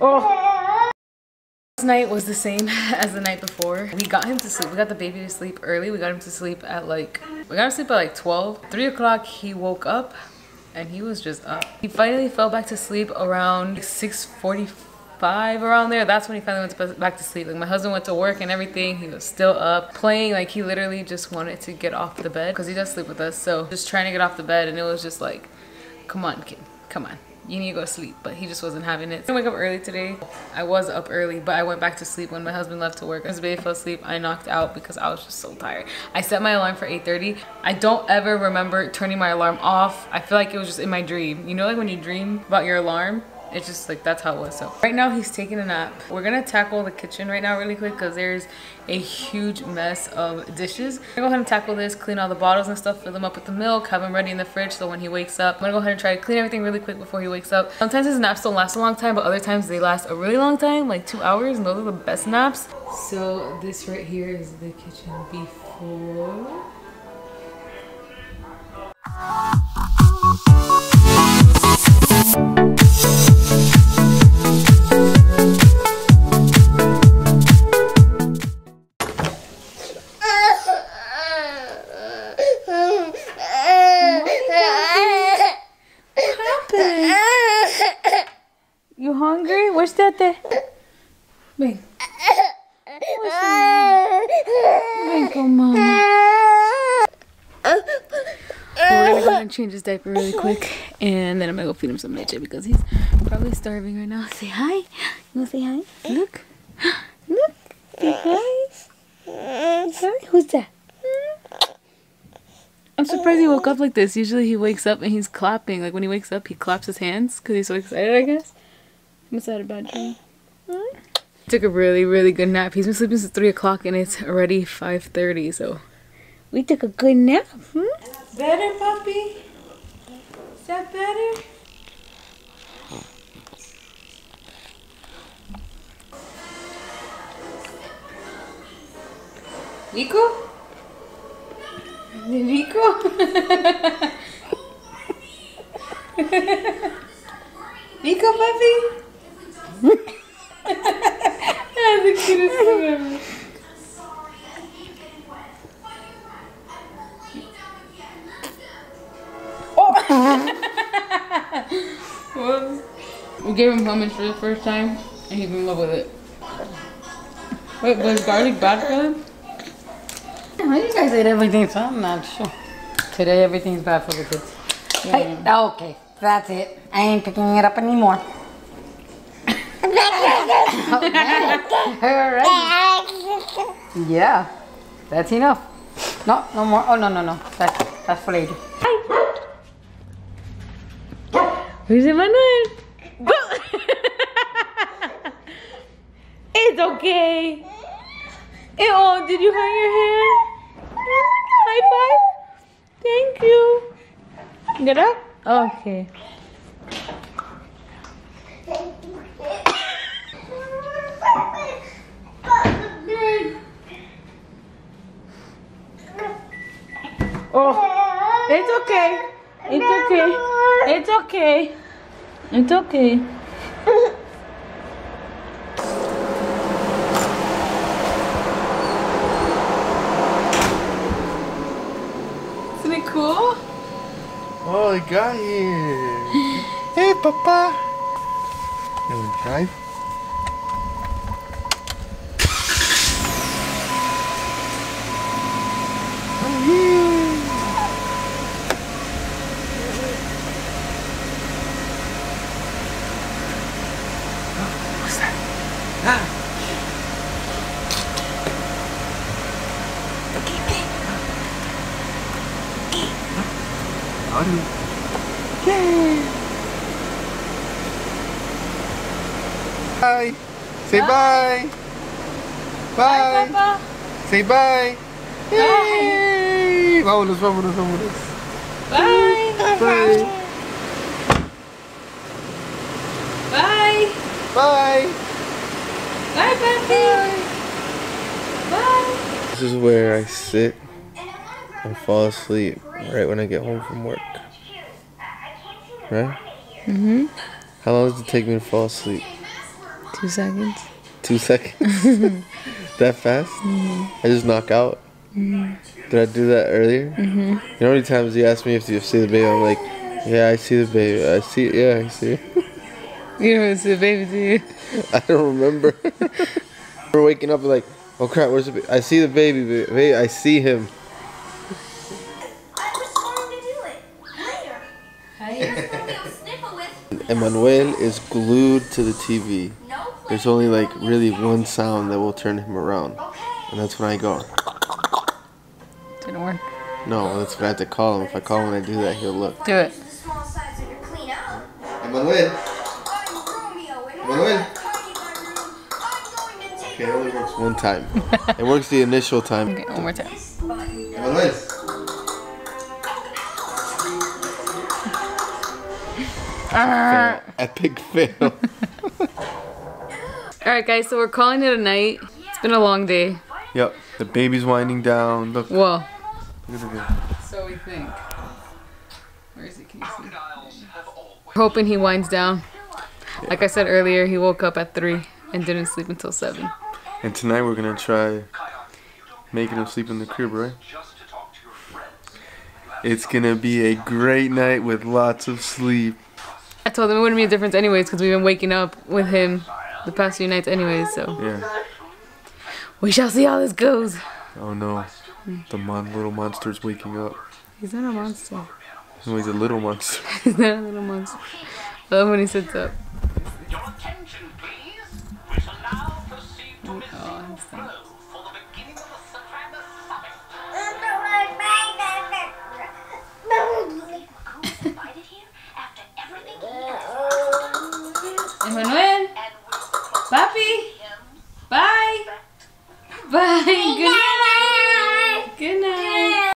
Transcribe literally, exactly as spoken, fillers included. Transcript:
Oh. Last night was the same as the night before. We got him to sleep. We got the baby to sleep early. We got him to sleep at like, we got him to sleep at like twelve. three o'clock he woke up and he was just up. He finally fell back to sleep around six forty-five, around there. That's when he finally went back to sleep. Like my husband went to work and everything. He was still up playing. Like he literally just wanted to get off the bed because he does sleep with us. So just trying to get off the bed, and it was just like, come on kid, come on. You need to go to sleep, but he just wasn't having it. I didn't wake up early today. I was up early, but I went back to sleep when my husband left to work. As baby fell asleep, I knocked out because I was just so tired. I set my alarm for eight thirty. I don't ever remember turning my alarm off. I feel like it was just in my dream. You know, like when you dream about your alarm? It's just like, that's how it was. So right now he's taking a nap. We're gonna tackle the kitchen right now really quick because there's a huge mess of dishes. I'm gonna go ahead and tackle this, clean all the bottles and stuff, fill them up with the milk, have them ready in the fridge so when he wakes up. I'm gonna go ahead and try to clean everything really quick before he wakes up. Sometimes his naps don't last a long time, but other times they last a really long time, like two hours, and those are the best naps. So this right here is the kitchen before. Ven. Ven con mama. We're gonna go and change his diaper really quick, and then I'm gonna go feed him some leche because he's probably starving right now. Say hi. You wanna say hi? Look. Look. Say hi. Hi. Who's that? I'm surprised he woke up like this. Usually he wakes up and he's clapping. Like when he wakes up, he claps his hands because he's so excited, I guess. Must have had a bad dream. Took a really, really good nap. He's been sleeping since three o'clock and it's already five thirty, so we took a good nap. Hmm? Better, puppy? Is that better? Nico? Nico? Nico, puppy? That's the cutest thing ever. Oh! We gave him hummus for the first time, and he's in love with it. Wait, was garlic bad for him? Why do you guys eat everything? So I'm not sure. Today everything's bad for the kids. Yeah. Hey, okay, that's it. I ain't picking it up anymore. Oh, alright. Yeah, that's enough. No, no more. Oh no, no, no. That's that's for later. Where's Emmanuel? It's okay. Oh, did you hurt your hand? High five. Thank you. Get up. Okay. Oh, it's okay. It's okay. It's okay. It's okay. Isn't it cool? Oh, I got here. Hey, Papa. You want to drive? I'm here. Bye. Say bye. Bye. Bye. Bye. Say bye. Yay. Bye. Vámonos, vámonos, vámonos. Bye. Bye. Bye. Bye. Bye. Bye, Papi. Bye. This is where I sit and fall asleep right when I get home from work. Right? Mm-hmm. How long does it take me to fall asleep? Two seconds. Two seconds? That fast? Mm-hmm. I just knock out. Mm-hmm. Did I do that earlier? Mm-hmm. You know how many times you ask me if you see the baby? I'm like, yeah, I see the baby. I see, yeah, I see. You don't see the baby, do you? I don't remember. We're waking up like, oh crap, where's the baby? I see the baby, baby. I see him. Emmanuel is glued to the T V. There's only like really one sound that will turn him around. And that's when I go. Didn't work. No, that's when I have to call him. If I call him and I do that, he'll look. Do it. Emmanuel. Emmanuel. Okay, it only works one time. It works the initial time. Okay, one more time. Emmanuel. Uh, epic fail. Alright guys, so we're calling it a night. It's been a long day. Yep. The baby's winding down. Look. Whoa. Look at the so we think. Where is it? Can you see? We're hoping he winds down. Yeah. Like I said earlier, he woke up at three and didn't sleep until seven. And tonight we're going to try making him sleep in the crib, right? It's going to be a great night with lots of sleep. I told him it wouldn't be a difference anyways because we've been waking up with him the past few nights anyways, so yeah. We shall see how this goes. Oh no, the mon little monster's waking up. He's not a monster. No, he's a little monster. He's not a little monster. I love when he sits up. Your attention, please. We shall now proceed to Miss Flow for the beginning of the Savannah Summit. Emmanuel, Papi, bye, bye, good night, good night.